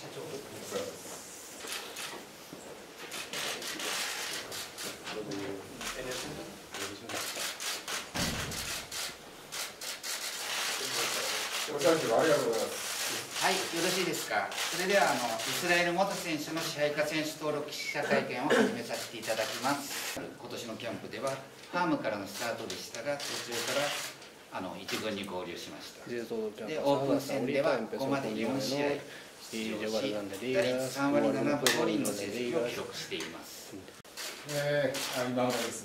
はい、よろしいですか。それではイスラエル元選手の支配下選手登録記者会見を始めさせていただきます。今年のキャンプではファームからのスタートでしたが、途中から一軍に合流しました。でオープン戦ではここまで4試合出場し、打率3割7分5厘の成績を記録しています。今村です。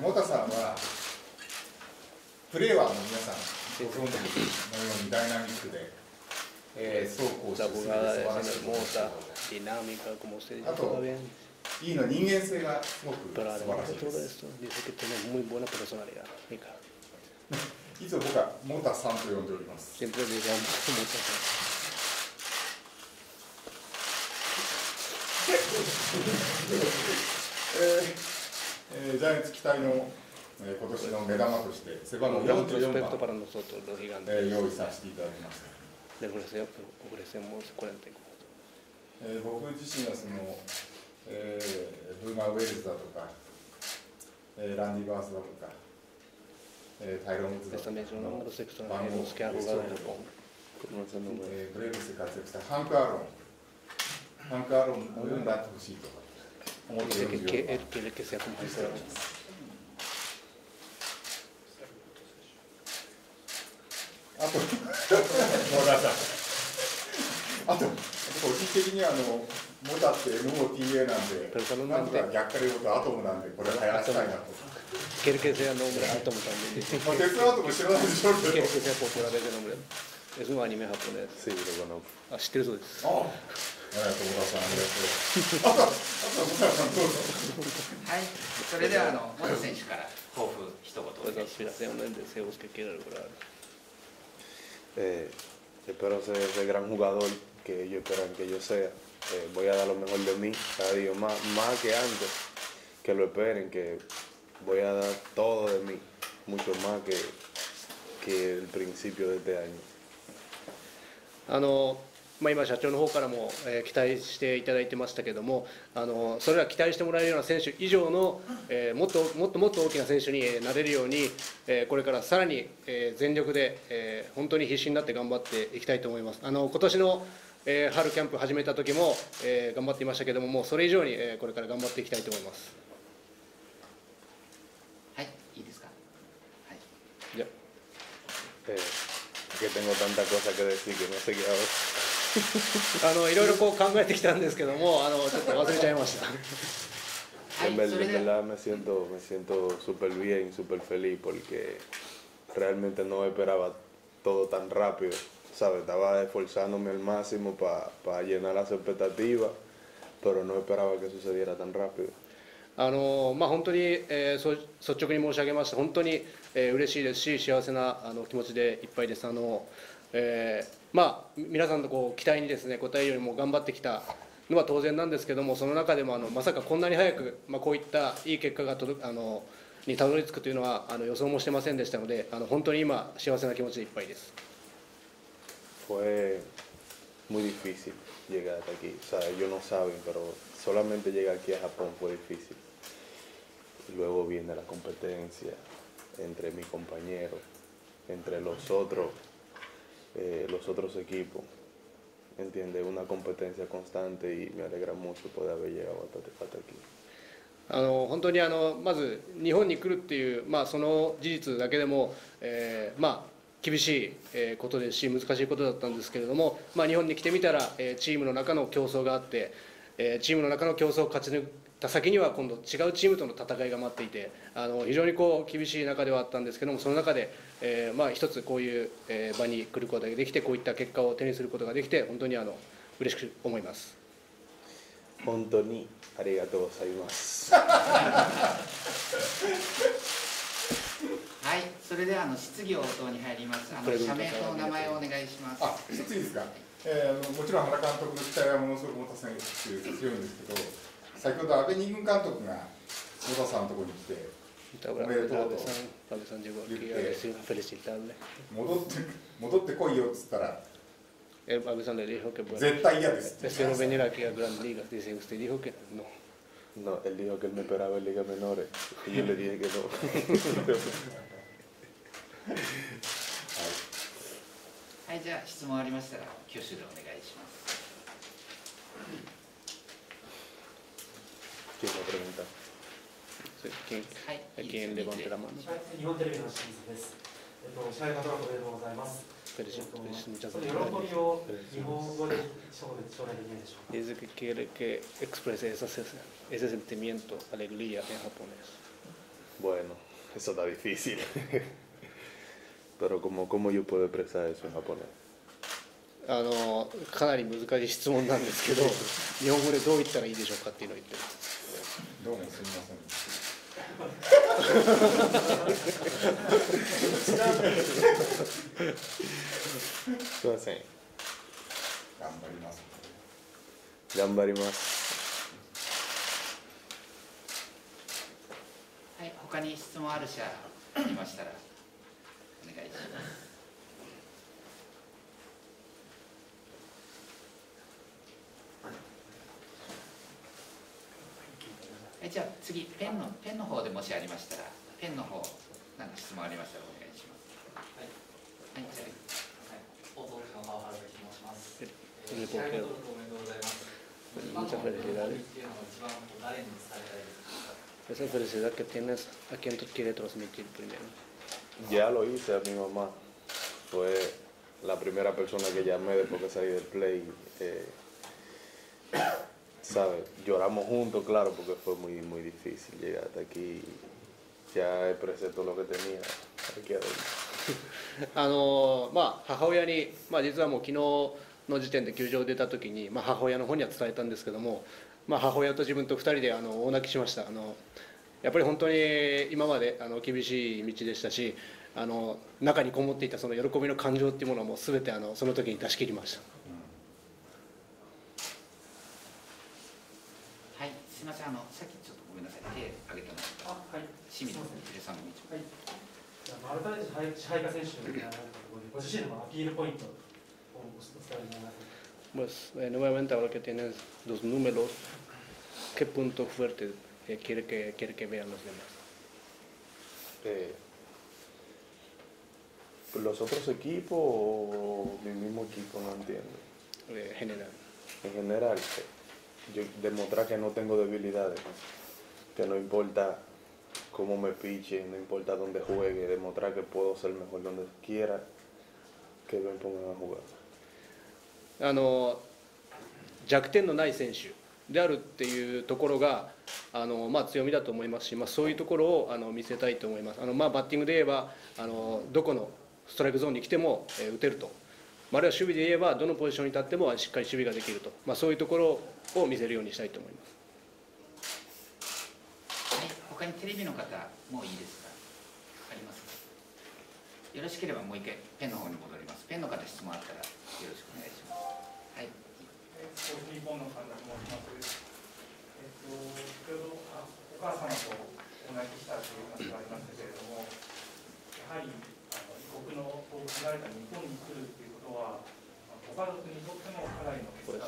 モタさんはプレーヤーの皆さんご存知のようにダイナミックで、走行して素晴らしいものです。あと、いいの人間性がすごく素晴らしいです。いつも僕はモータさんと呼んでおります。ジャイアンツ期待の今年の目玉として背番号44番用意させていただきました。僕自身はブーマー・ウェルズだとか、ランディ・バースだとか、タイロン・ウッズだとか番号をスキャンブレーブスで活躍したハンク・アーロンを読んだってほしいと思って44番。あと、個人的にはモタって MOTA なんで、なんとか逆から言うとアトムなんで、これはやらせたいなと。鉄のアトム知らないでしょうけど。知ってるそうです。はい、それではモタ選手から抱負一言。Espero ser ese gran jugador que ellos esperan que yo sea. Voy a dar lo mejor de mí cada día, más que antes, que lo esperen, que voy a dar todo de mí, mucho más que el principio de este año. 今社長の方からも期待していただいてましたけども、それら期待してもらえるような選手以上のもっと大きな選手になれるように、これからさらに全力で本当に必死になって頑張っていきたいと思います。今年の春キャンプ始めた時も頑張っていましたけども、もうそれ以上にこれから頑張っていきたいと思います。はい、いいですか。はい、じゃあ、tengo tanta cosa que decir que no sé qué hago。いろいろこう考えてきたんですけども、ちょっと忘れちゃいました。En verdad me siento súper bien, súper feliz porque realmente no esperaba todo tan rápido, ¿sabes? Estaba esforzándome al máximo para llenar las expectativas, pero no esperaba que sucediera tan rápido.本当に、率直に申し上げました。本当に、嬉しいですし、幸せな気持ちでいっぱいです。皆さんのこう期待にですね、応えるよりも頑張ってきたのは当然なんですけども、その中でもまさかこんなに早く、こういったいい結果がにたどり着くというのは予想もしてませんでしたので、本当に今幸せな気持ちでいっぱいです。Muy difícil llegar hasta aquí, o sea, ellos no saben, pero solamente llegar aquí a Japón fue difícil. Luego viene la competencia entre mis compañeros, entre los otros equipos, entiende, una competencia constante y me alegra mucho poder haber llegado hasta aquí.本当にまず日本に来るっていう、その事実だけでも、厳しいことですし、難しいことだったんですけれども、日本に来てみたら、チームの中の競争があって、チームの中の競争を勝ち抜いた先には、今度、違うチームとの戦いが待っていて、非常にこう厳しい中ではあったんですけども、その中で、一つこういう場に来ることができて、こういった結果を手にすることができて、本当に嬉しく思います。本当にありがとうございます。はい、それでは質疑応答に入ります。社名とお名前をお願いします。あ、質疑ですか。もちろん原監督の期待はものすごくモタ選手に強いんですけど、先ほど阿部二軍監督がモタさんのところに来て、おめでとうと言って、戻ってこいよっつったら el Alessandro dijo que bueno, espero venir aquí a Gran Liga. Dice, usted dijo que no. No, él dijo que él me esperaba en Liga Menores. Y yo le dije que no. はい、じゃあ質問ありましたら挙手でお願いします。日本テレビの清水です。試合方はおめでとうございます。喜びを日本語で将来できるでしょうか。 Dice que quiere que exprese ese sentimiento, alegría en japonés. Bueno, eso está difícil. Pero ¿cómo yo puedo expresar eso en japonés? かなり難しい質問なんですけど、日本語でどう言ったらいいでしょうかっていうのを言ってる。どうもすみません。すみません。頑張ります。頑張ります。はい、他に質問ある者いましたら。お願いします。じゃあ次ペンの方でもしありましたらペンの方なんか質問ありましたらお願いします。はい。はいじゃあはい。お父さんは原崎と申します。試合の登録おめでとうございます。今の登録っていうのは一番誰に伝えたいですか。Esa felicidad que tienes, ¿a quién tú quieres transmitir primero? Ya lo hice a mi mamá. Fue la primera persona que llamé después que salí del play. ¿Sabe? Lloramos juntos, claro, porque fue muy difícil llegar hasta aquí. Ya expresé todo lo que tenía aquí adentro. 母親に、実はもう昨日の時点で球場を出た時に、母親の方には伝えたんですけども、母親と自分と2人で大泣きしました。やっぱり本当に今まで厳しい道でしたし、中にこもっていたその喜びの感情っていうものはもう全てその時に出し切りました。すみません、さっきちょっとごめんなさい、手を挙げてもらった清水さんの道も。改めて支配下選手になられたところで、ご自身のアピールポイントをお伝えになられた。Pues nuevamente ahora que tienes los números, ¿qué punto fuerte quiere que vean los demás? ¿Los otros equipos o mi mismo equipo? No entiendo. En general. En general. Yo demostrar que no tengo debilidades, que no importa cómo me piche, no importa dónde juegue, demostrar que puedo ser mejor donde quiera que me pongan a jugar. 弱点のない選手であるっていうところが強みだと思いますし、そういうところを見せたいと思います。バッティングで言えばどこのストライクゾーンに来ても打てると。あるいは守備で言えばどのポジションに立ってもしっかり守備ができると、そういうところを見せるようにしたいと思います。はい、他にテレビの方もういいですか。ありますか。よろしければもう一回ペンの方に戻ります。ペンの方質問あったらよろしくお願いします。はい。日本の方もいます。先ほどお母様とお泣きしたという話がありましたけれども、やはり異国の離れた日本に来るという。Pues,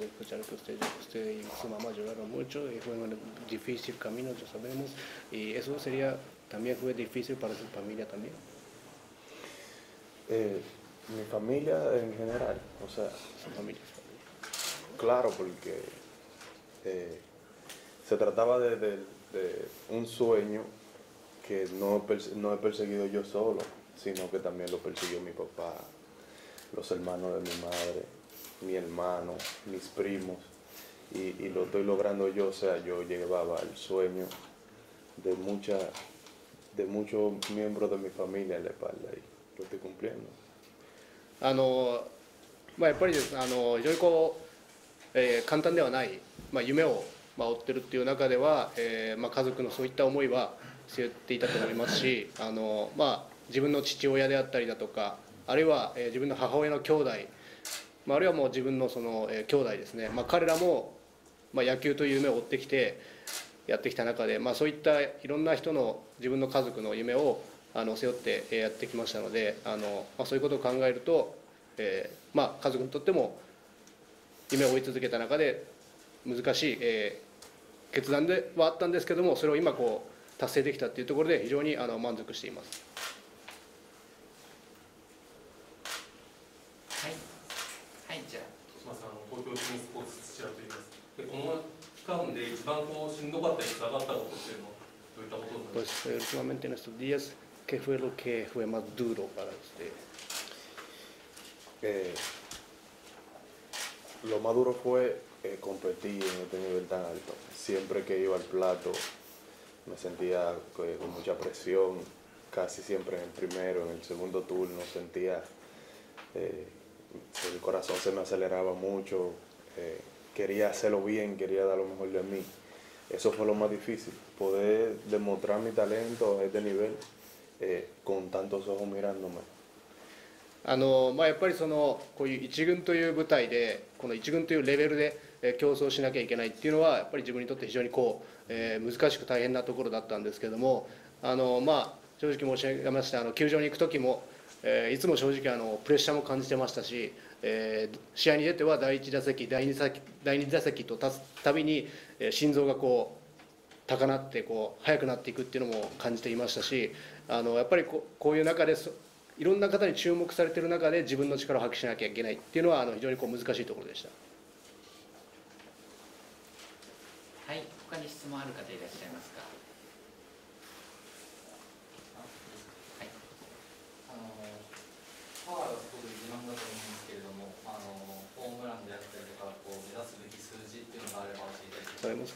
escuchar que usted y su mamá lloraron mucho y fue un difícil camino, ya sabemos, y eso sería también fue difícil para su familia también. Mi familia en general, o sea, su familia. Claro, porque se trataba de un sueño que no he perseguido yo solo, sino que también lo persiguió mi papá, los hermanos de mi madre, mi hermano, mis primos, y lo estoy logrando yo. O sea, yo llevaba el sueño de muchos miembros de mi familia en la espalda y lo estoy cumpliendo. やっぱり非常に簡単ではない夢を追ってるっていう中では、家族のそういった思いは背負っていたと思いますし、自分の父親であったりだとか、あるいは自分の母親の兄弟、あるいはもう自分のその兄弟ですね、彼らも野球という夢を追ってきてやってきた中で、そういったいろんな人の自分の家族の夢を背負ってやってきましたので、そういうことを考えると家族にとっても夢を追い続けた中で難しい、決断ではあったんですけども、それを今こう達成できたというところで非常に満足しています。はい、じゃあ戸島さん、東京テニススポーツ土浦といいます。で、この期間で一番こうしんどかったりつらかったことっていうのはどういったことになりますか？Pues últimamente en estos días, ¿qué fue lo que fue más duro para usted? Lo más duro fue competir en este nivel tan alto. Siempre que iba al plato me sentía con mucha presión, casi siempre en el primero, en el segundo turno sentía el corazón se me aceleraba mucho, quería hacerlo bien, quería dar lo mejor de mí. Eso fue lo más difícil, poder demostrar mi talento a este nivel con tantos ojos mirándome.やっぱりそのこういう一軍という舞台でこの一軍というレベルで競争しなきゃいけないっていうのはやっぱり自分にとって非常にこう、難しく大変なところだったんですけども、正直申し上げまして球場に行く時も、いつも正直プレッシャーも感じてましたし、試合に出ては第1打席第2打席と立つたびに心臓がこう高鳴ってこう速くなっていくっていうのも感じていましたし、やっぱりこういう中でいろんな方に注目されている中で自分の力を発揮しなきゃいけないっていうのは非常にこう難しいところでした。はい、他に質問ある方いらっしゃいますか？はい。パワーがすごく自慢だと思うんですけれども、ホームランであったりとかこう目指すべき数字っていうのがあれば教えていただきます。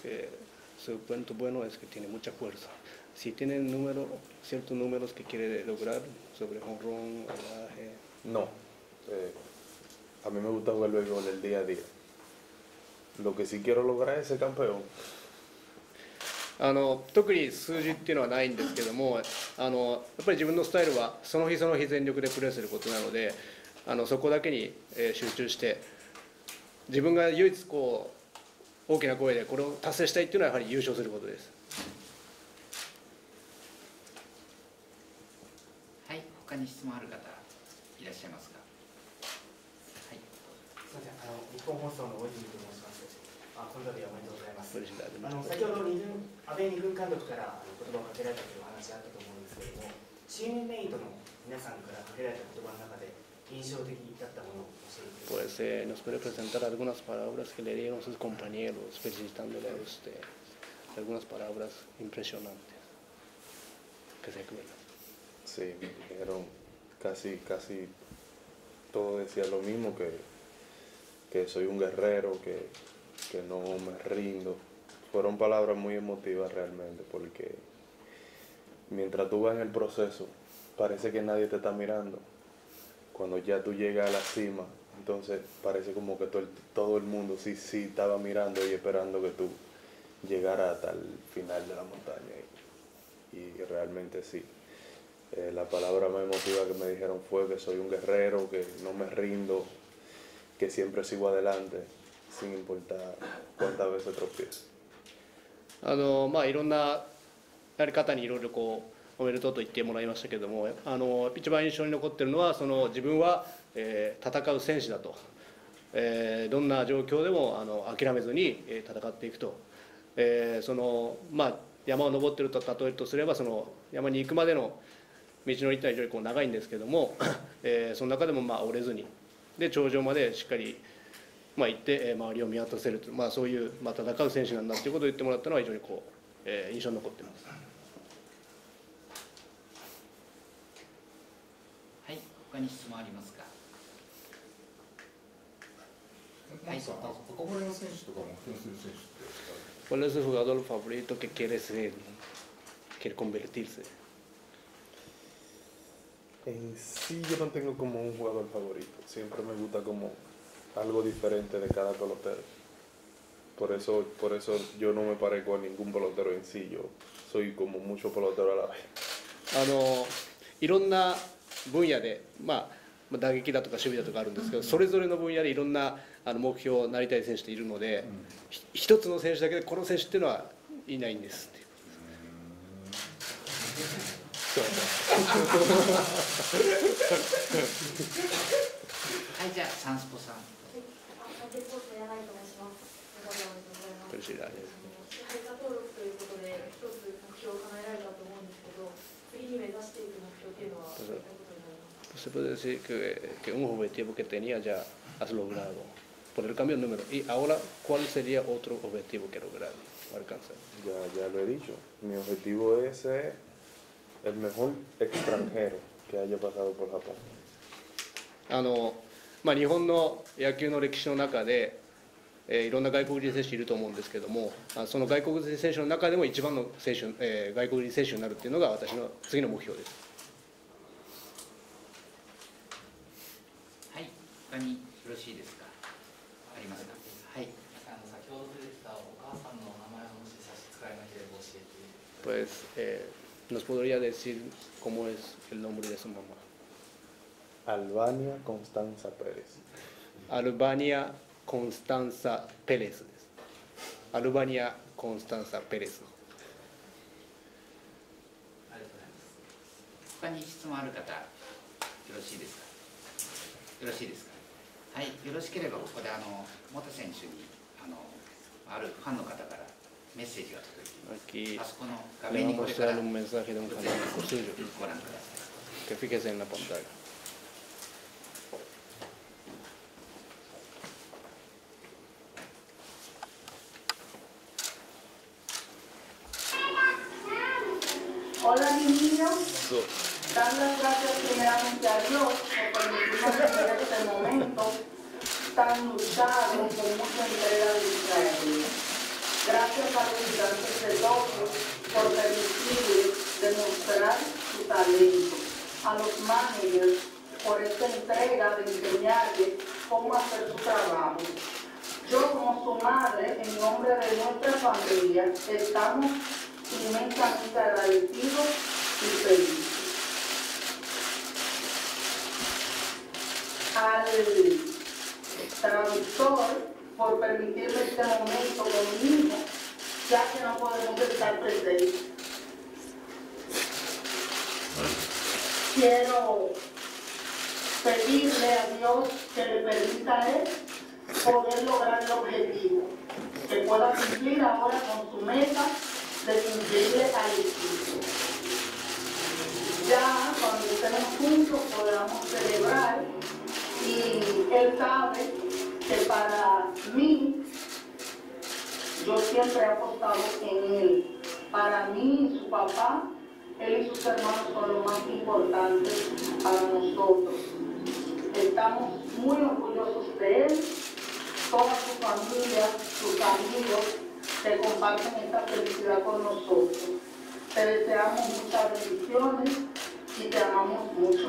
Su punto bueno es que tiene mucha fuerza. Si tiene ciertos números que quiere lograr sobre jonrón, alaje. No. A mí me gusta jugar el béisbol el día a día. Lo que sí quiero lograr es ser campeón. 特に数字っていうのはないんですけども、やっぱり自分のスタイルはその日その日全力でプレーすることなので、そこだけに集中して自分が唯一こう。大きな声でこれを達成したいというのはやはり優勝することです。はい、他に質問ある方いらっしゃいますか。はい。すみません、日本放送の大泉と申します。この度はおめでとうございます。先ほど安倍二軍監督から言葉をかけられたというお話があったと思うんですけれども、チームメイトの皆さんからかけられた言葉の中で。Pues nos puede presentar algunas palabras que le dieron sus compañeros felicitándole a usted, algunas palabras impresionantes que se acuerdan. Sí, me dijeron casi todo decía lo mismo, que soy un guerrero, que no me rindo. Fueron palabras muy emotivas realmente, porque mientras tú vas en el proceso parece que nadie te está mirando.Cuando ya tú llegas a la cima, entonces parece como que todo el mundo sí estaba mirando y esperando que tú llegaras hasta el final de la montaña. Y realmente sí. La palabra más emotiva que me dijeron fue que soy un guerrero, que no me rindo, que siempre sigo adelante, sin importar cuántas veces tropiezo. いろんなやり方にいろいろこう。おめでとうと言ってもらいましたけれども、一番印象に残っているのはその自分は、戦う選手だと、どんな状況でも諦めずに戦っていくと、その山を登っていると例えるとすればその山に行くまでの道のりってのは非常にこう長いんですけれども、その中でも折れずにで頂上までしっかり、行って周りを見渡せると、そういう、戦う選手なんだということを言ってもらったのは非常にこう、印象に残っています。他に質問ありますか。¿Cuál es el jugador favorito que quiere ser, quiere convertirse? En sí yo no tengo como un jugador favorito. Siempre me gusta como algo diferente de cada pelotero. Por eso yo no me parezco a ningún pelotero en sí. Yo soy como mucho pelotero a la vez. いろんな分野で、打撃だとか守備だとかあるんですけど、それぞれの分野でいろんな目標になりたい選手っているので、一つの選手だけでこの選手っていうのはいないんですって。はい、じゃあサンスポさん。嬉しいです。 Se puede decir que un objetivo que tenía ya has logrado por el cambio de número. Y ahora, ¿cuál sería otro objetivo que lograr alcanzar? Ya lo he dicho. Mi objetivo es ser el mejor extranjero que haya pasado por Japón. 日本の野球の歴史の中で、いろんな外国人選手いると思うんですけども、その外国人選手の中でも一番の選手、外国人選手になるっていうのが私の次の目標です。 他によろしいですか。ありますか。はい。先ほど出てきたお母さんの名前をもし差し支えなければ教えて。Pues nos podría decir cómo es el nombre de su mamá. Albania Constanza Pérez. Albania Constanza Pérez. Albania Constanza Pérez. ありがとうございます。他に質問ある方、よろしいですか。よろしいですか。 はい、よろしければここで元選手にあるファンの方からメッセージが届いています。あそこの画面にこれからご覧ください。Hola mis niños. Dar las gracias primeramente a Dios por permitirnos tener este momento tan luchado con mucha entrega de Israel. Gracias a los gran sacerdotes por permitirles demostrar su talento, a los managers por esta entrega de enseñarles cómo hacer su trabajo. Yo como su madre, en nombre de nuestra familia, estamos inmensamente agradecidos y felices. Al traductor por permitirme este momento conmigo, ya que no podemos estar presentes. Quiero pedirle a Dios que le permita a él poder lograr el objetivo, que pueda cumplir ahora con su meta de cumplirle al equipo. Ya cuando estemos juntos podamos celebrar. Y él sabe que para mí, yo siempre he apostado en él. Para mí, su papá, él y sus hermanos son lo más importante para nosotros. Estamos muy orgullosos de él. Toda su familia, sus amigos, se comparten esta felicidad con nosotros. Te deseamos muchas bendiciones y te amamos mucho.